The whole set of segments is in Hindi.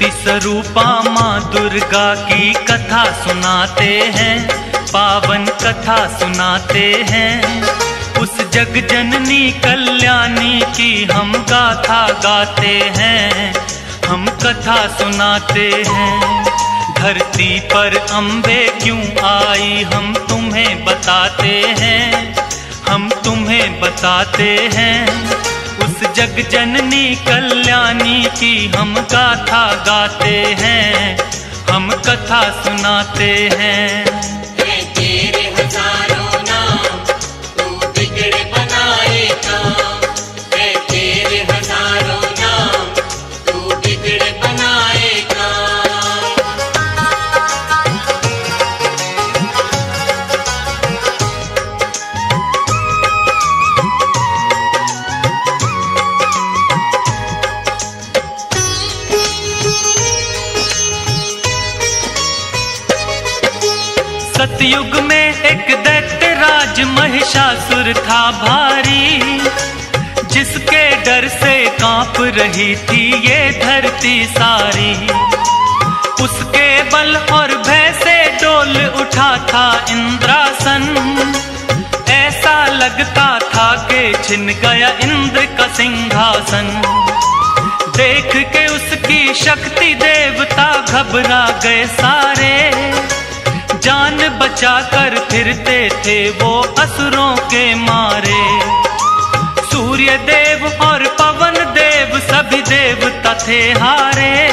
शक्ति स्वरूपा माँ दुर्गा की कथा सुनाते हैं, पावन कथा सुनाते हैं। उस जग जननी कल्याणी की हम गाथा गाते हैं, हम कथा सुनाते हैं। धरती पर अम्बे क्यों आई हम तुम्हें बताते हैं, हम तुम्हें बताते हैं। उस जग जननी कल्याणी की हम गाथा गाते हैं, हम कथा सुनाते हैं। सतयुग में एक दैत्य राज महिषासुर था भारी, जिसके डर से कांप रही थी ये धरती सारी। उसके बल और भय से डोल उठा था इंद्रासन, ऐसा लगता था कि छिन गया इंद्र का सिंहासन। देख के उसकी शक्ति देवता घबरा गए सारे, जान बचा कर फिरते थे वो असुरों के मारे। सूर्य देव और पवन देव सभी देवता थे हारे,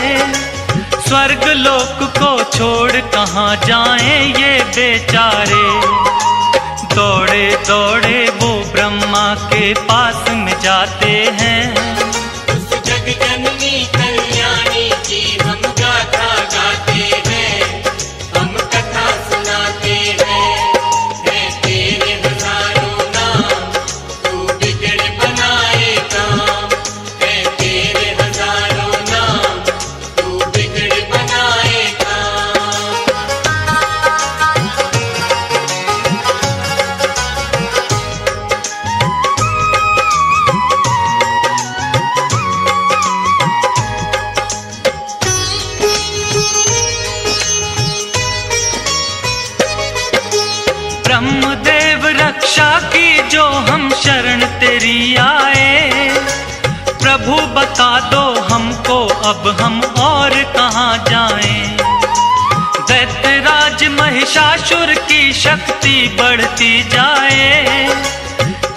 स्वर्ग लोक को छोड़ कहाँ जाएं ये बेचारे। दौड़े दौड़े वो ब्रह्मा के पास में जाते हैं, उस जग जननी कल्याणी की हम गाथा गाते हैं, शरण तेरी आए। प्रभु बता दो हमको अब हम और कहाँ जाएं। दैत्यराज महिषासुर की शक्ति बढ़ती जाए,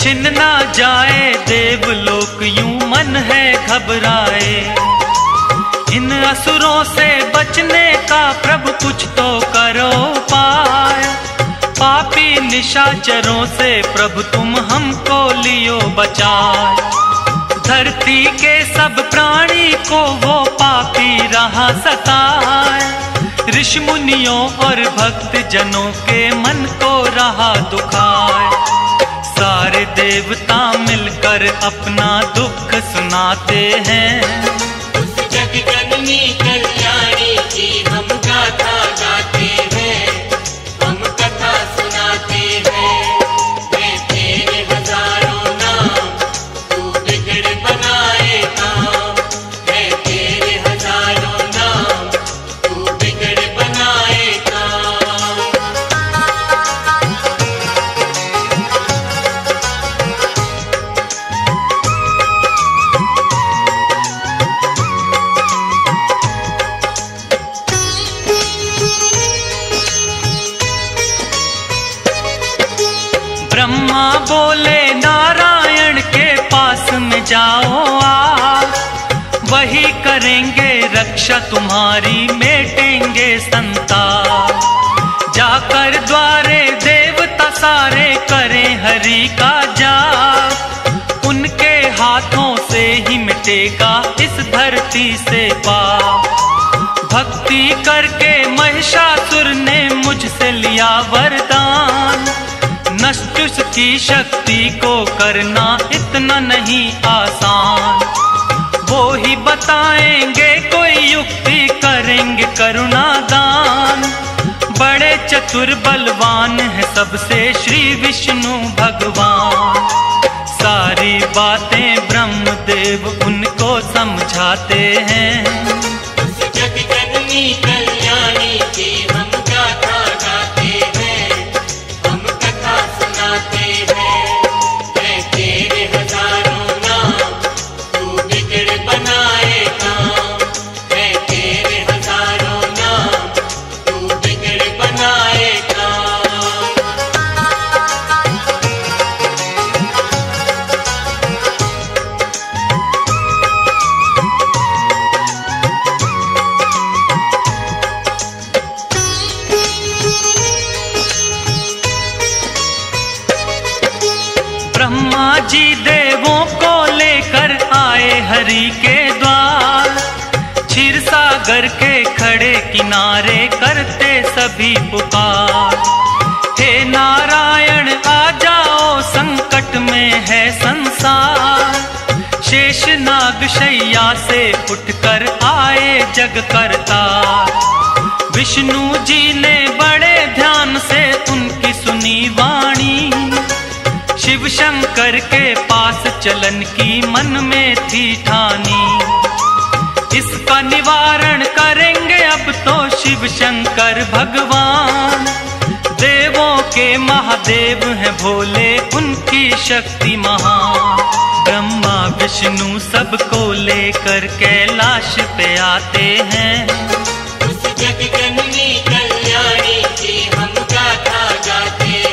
छिनना जाए देवलोक यूं मन है घबराए। इन असुरों से बचने का प्रभु कुछ तो करो उपाय, पापी निशाचरों से प्रभु तुम हमको लियो बचाओ। धरती के सब प्राणी को वो पापी रहा सताए, ऋषि मुनियों और भक्त जनों के मन को रहा दुखाए। सारे देवता मिलकर अपना दुख सुनाते हैं, उस जग जननी कल्याणी की हम गाथा गाते हैं, हम कथा सुनाते हैं। बोले नारायण के पास में जाओ आप, वही करेंगे रक्षा तुम्हारी, मेटेंगे संता। जाकर द्वारे देवता सारे करें हरि का जाप, उनके हाथों से ही मिटेगा इस धरती से पाप। भक्ति करके महिषासुर ने मुझसे लिया वरदान, नष्ट उसकी शक्ति को करना इतना नहीं आसान। वो ही बताएंगे कोई युक्ति, करेंगे करुणा दान। बड़े चतुर बलवान है सबसे श्री विष्णु भगवान, सारी बातें ब्रह्मदेव उनको समझाते हैं। जगजननी कल्याणी की हम गाथा गाते हैं, हम कथा सुनाते हैं। है तेरे हजारों नाम, तू बिगड़ बनाए काम। है तेरे हजारों नाम, तू बिगड़ बनाए जी। देवों को लेकर आए हरि के द्वार, क्षीर सागर के खड़े किनारे करते सभी पुकार। हे नारायण आ जाओ, संकट में है संसार। शेष नाग शैया से उठकर आए जगकर्ता। विष्णु जी ने बड़े ध्यान से उनकी सुनी वाणी। शिव शंकर के पास चलन की मन में थी ठानी। इसका निवारण करेंगे अब तो शिव शंकर भगवान। देवों के महादेव हैं भोले, उनकी शक्ति महान। ब्रह्मा विष्णु सबको लेकर कैलाश पे आते हैं। उस जगजननी कल्याणी की हम गाथा गाते हैं।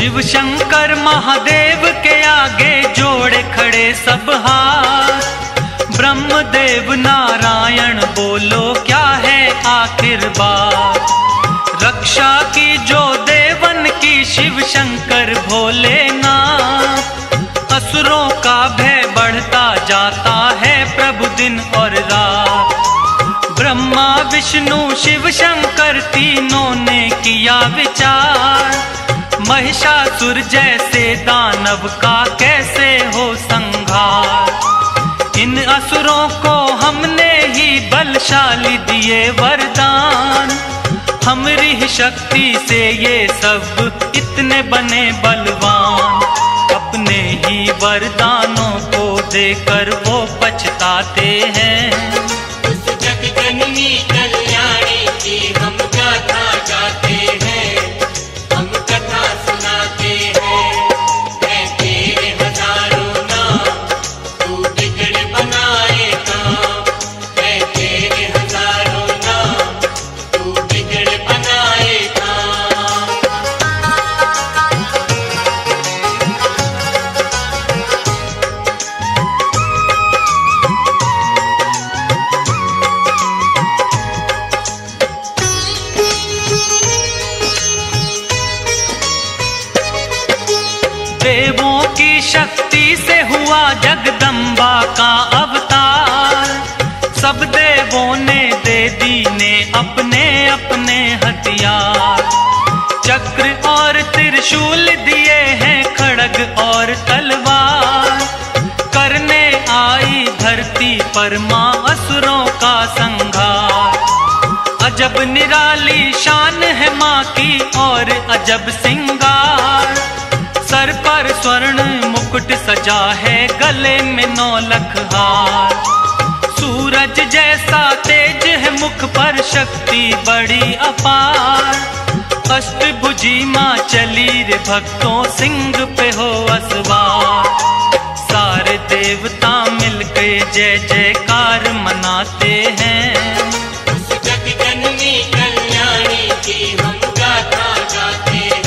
शिव शंकर महादेव के आगे जोड़े खड़े सब हाथ। ब्रह्मदेव नारायण बोलो क्या है आखिर बात। रक्षा की जो देवन की शिव शंकर भोलेनाथ। असुरों का भय बढ़ता जाता है प्रभु दिन और रात। ब्रह्मा विष्णु शिव शंकर तीनों ने किया विचार। महिषासुर जैसे दानव का कैसे हो संहार। इन असुरों को हमने ही बलशाली दिए वरदान। हमरी ही शक्ति से ये सब इतने बने बलवान। अपने ही वरदानों को देकर वो पछताते हैं। उस जगजननी कल्याणी की हम गाथा गाते हैं। देवों की शक्ति से हुआ जगदम्बा का अवतार। सब देवों ने दे दीने अपने अपने हथियार। चक्र और त्रिशूल दिए हैं, खड़ग और तलवार। करने आई धरती पर मां असुरों का संहार। अजब निराली शान है मां की और अजब सिंगार। सर पर स्वर्ण मुकुट सजा है, गले में नौलख हार। सूरज जैसा तेज है, मुख पर शक्ति बड़ी अपार। अष्टभुजी माँ चली रे भक्तों, सिंह पे हो असवार। सारे देवता मिलके जय जयकार मनाते हैं। उस जगजननी कल्याणी की हम गाथा गाते हैं।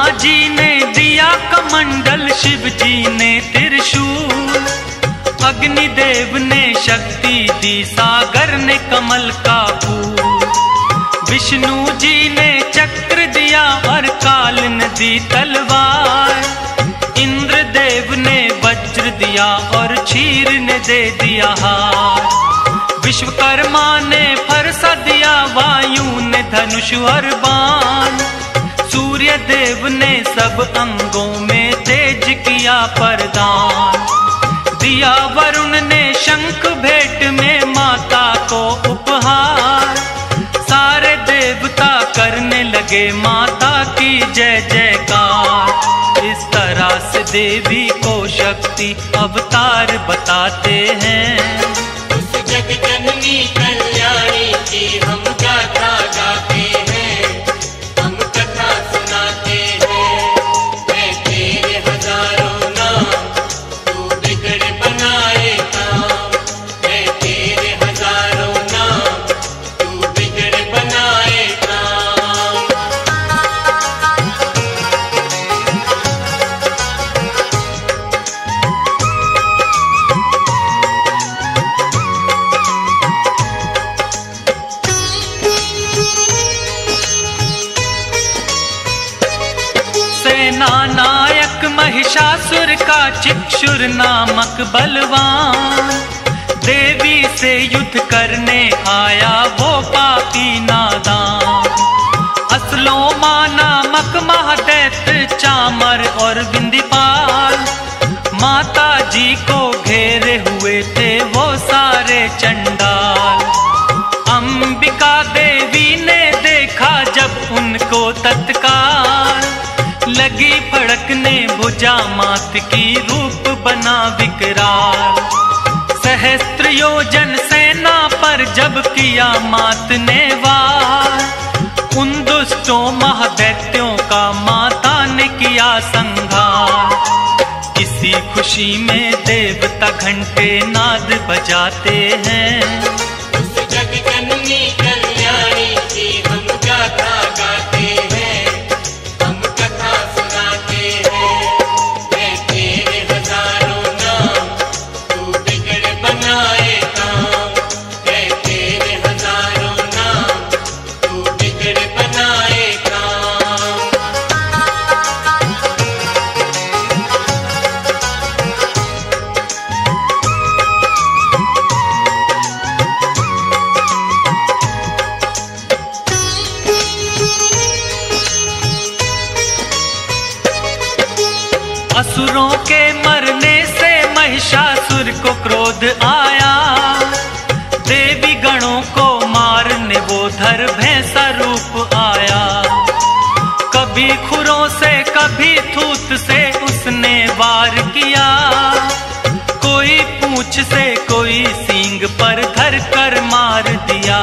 ब्रह्मा जी ने दिया कमंडल, शिव जी ने त्रिशूल, अग्निदेव ने शक्ति दी, सागर ने कमल का फूल, विष्णु जी ने चक्र दिया और काल ने दी तलवार, इंद्रदेव ने वज्र दिया और चीर ने दे दिया हार, विश्वकर्मा ने फरसा दिया, वायु ने धनुष और बाण, सूर्य देव ने सब अंगों में तेज किया प्रदान, दिया वरुण ने शंख भेंट में माता को उपहार, सारे देवता करने लगे माता की जय जयकार। इस तरह से देवी को शक्ति अवतार बताते हैं। उस जगजननी कल्याणी की हम गाथा गाते हैं, हम कथा सुनाते हैं, मैं तेरे हजारों नाम, तू बिगड़ बनाए काम, मैं तेरे हजारों नाम, तू बिगड़ बनाए काम। सेना नायक महिषासुर का चिक्षुर नामक बलवान, देवी से युद्ध करने आया वो पापी नादान, असलोमा नामक महादैत्य, चामर और बिंदीपाल, माता जी को घेरे हुए थे वो सारे चंडाल, अंबिका देवी ने देखा जब उनको तत्काल, लगी फड़कने भुजा मात की, रूप बना विकराल, सहस्त्र योजन सेना पर जब किया मात ने वार, उन दुष्टों महादैत्यों का माता ने किया संहार। इसी खुशी में देवता घंटे नाद बजाते हैं। उस जगजननी कल्याणी की हम गाथा गाते हैं, असुरों के मरने से महिषासुर को क्रोध आया, देवी गणों को मारने वो धर्मभैंसा रूप आया, कभी खुरों से कभी थूत से उसने वार किया, कोई पूंछ से कोई सींग पर धर कर मार दिया,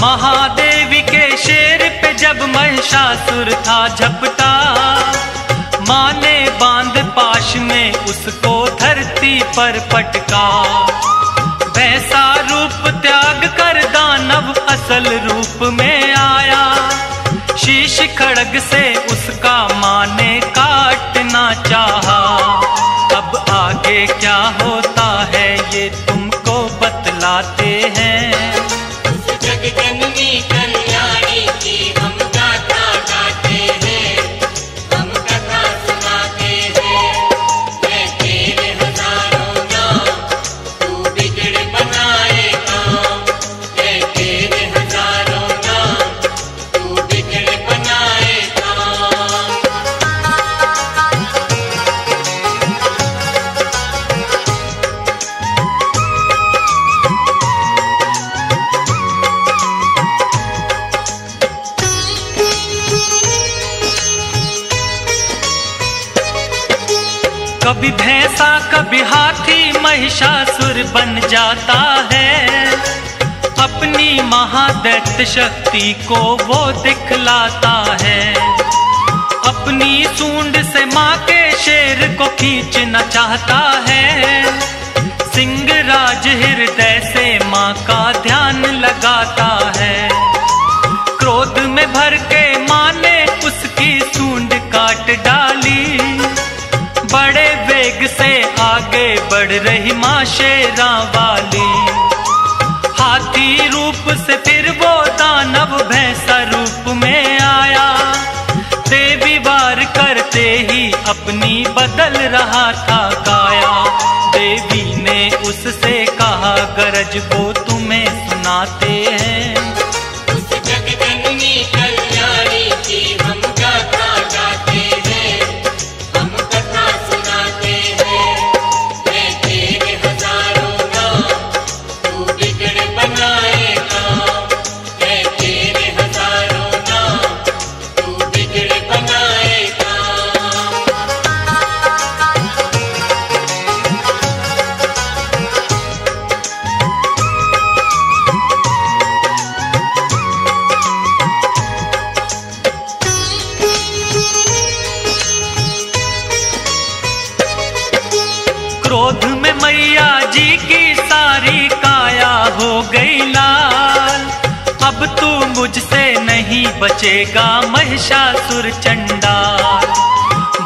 महादेवी के शेर पे जब महिषासुर था झपटा, माँ ने बांध पाश में उसको धरती पर पटका, वैसा रूप त्याग कर दानव असल रूप में आया, शीश खड़ग से उसका माँ ने काटना चाहा, अब आगे क्या होता है ये तुमको बतलाते हैं। जगजननी कल्याणी की हम गाथा गाते हैं, कभी भैंसा कभी हाथी महिषासुर बन जाता है, अपनी महादैत्य शक्ति को वो दिखलाता है, अपनी सूंड से माँ के शेर को खींचना चाहता है, सिंहराज हृदय से माँ का ध्यान लगाता है, क्रोध में भर के माँ ने उसकी सूंड काट डाली। बड़े वेग से आगे बढ़ रही माँ शेरा वाली। हाथी रूप से फिर वो दानव भैंसा रूप में आया। देवी वार करते ही अपनी बदल रहा था काया। देवी ने उससे कहा गरज को तुम्हें सुनाते हैं। क्रोध में मैया जी की सारी काया हो गई लाल। अब तू मुझसे नहीं बचेगा महिषासुर चंडाल।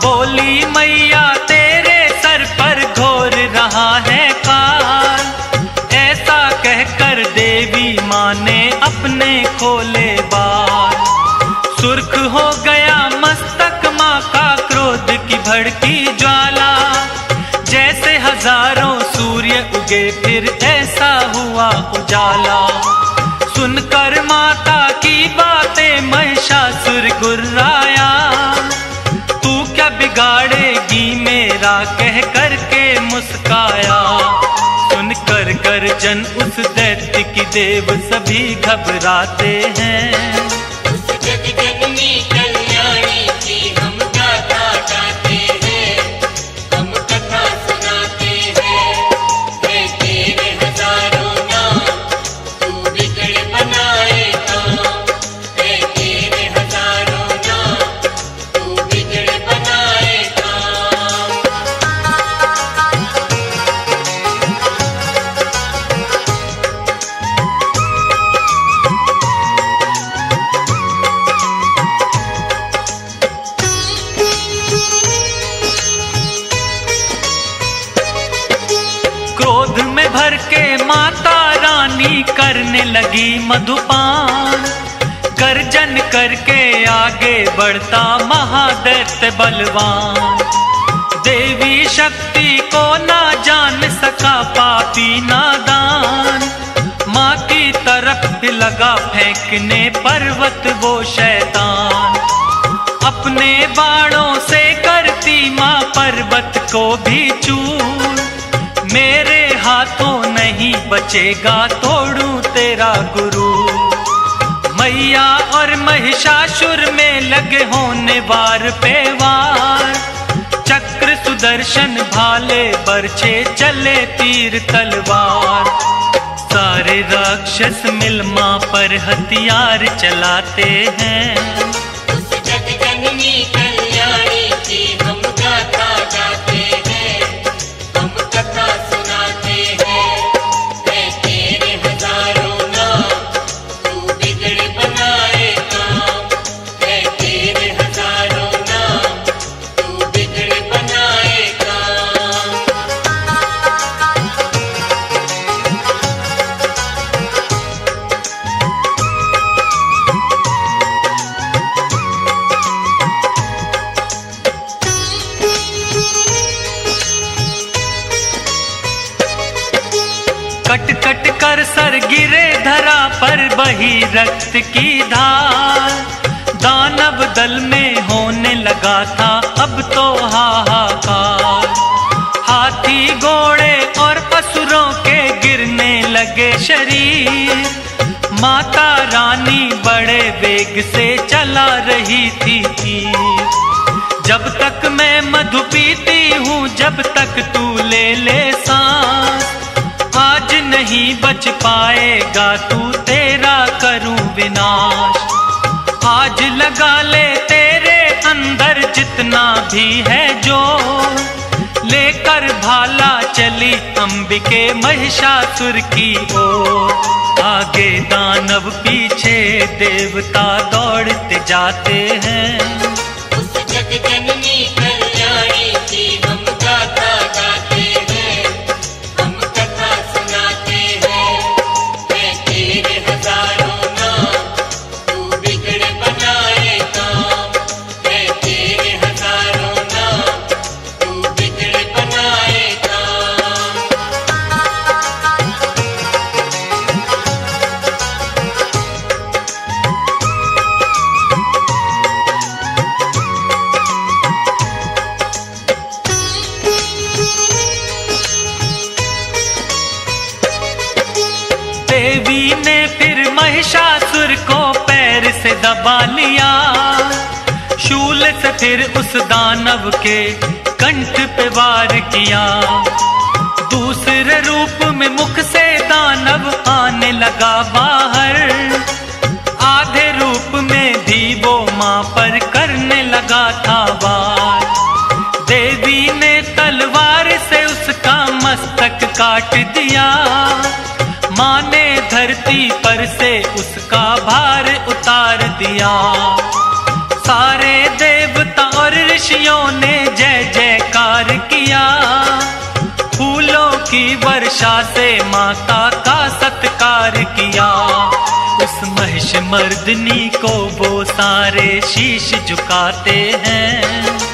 बोली मैया तेरे सर पर घोर रहा है काल। ऐसा कहकर देवी माँ ने अपने खोले बाल। सुर्ख हो गया मस्तक माँ का क्रोध की भड़की ज्वाला। जैसे हजारों सूर्य उगे फिर ऐसा हुआ उजाला। सुनकर माता की बातें महिषासुर गुर्राया। तू क्या बिगाड़ेगी मेरा कह करके मुस्काया। सुनकर गर्जन उस दैत्य की देव सभी घबराते हैं। क्रोध में भर के माता रानी करने लगी मधुपान। गर्जन करके आगे बढ़ता महादैत्य बलवान। देवी शक्ति को ना जान सका पापी नादान। माँ की तरफ लगा फेंकने पर्वत वो शैतान। अपने बाणों से करती माँ पर्वत को भी चूर। मेरे हाथों नहीं बचेगा तोड़ू तेरा गुरु। मैया और महिषासुर में लगे होने वार पे वार। चक्र सुदर्शन भाले बरछे चले तीर तलवार। सारे राक्षस मिल माँ पर हथियार चलाते हैं। कट कट कर सर गिरे धरा पर बही रक्त की धार। दानव दल में होने लगा था अब तो हाहाकार। हाथी घोड़े और असुरों के गिरने लगे शरीर। माता रानी बड़े वेग से चला रही थी तीर। जब तक मैं मधु पीती हूँ जब तक तू ले सांस। आज नहीं बच पाएगा तू तेरा करूं विनाश। आज लगा ले तेरे अंदर जितना भी है जो। लेकर भाला चली अंबिके महिषासुर की ओर। आगे दानव पीछे देवता दौड़ते जाते हैं। देवी ने फिर महिषासुर को पैर से दबा लिया, शूल से फिर उस दानव के कंठ पे वार किया। दूसरे रूप में मुख से दानव आने लगा बाहर, आधे रूप में भी वो मां पर करने लगा था वार। देवी ने तलवार से उसका मस्तक काट दिया, माँ ने धरती पर से उसका भार उतार दिया। सारे देवता और ऋषियों ने जय जयकार किया, फूलों की वर्षा से माता का सत्कार किया। उस महिषमर्दिनी को वो सारे शीश झुकाते हैं।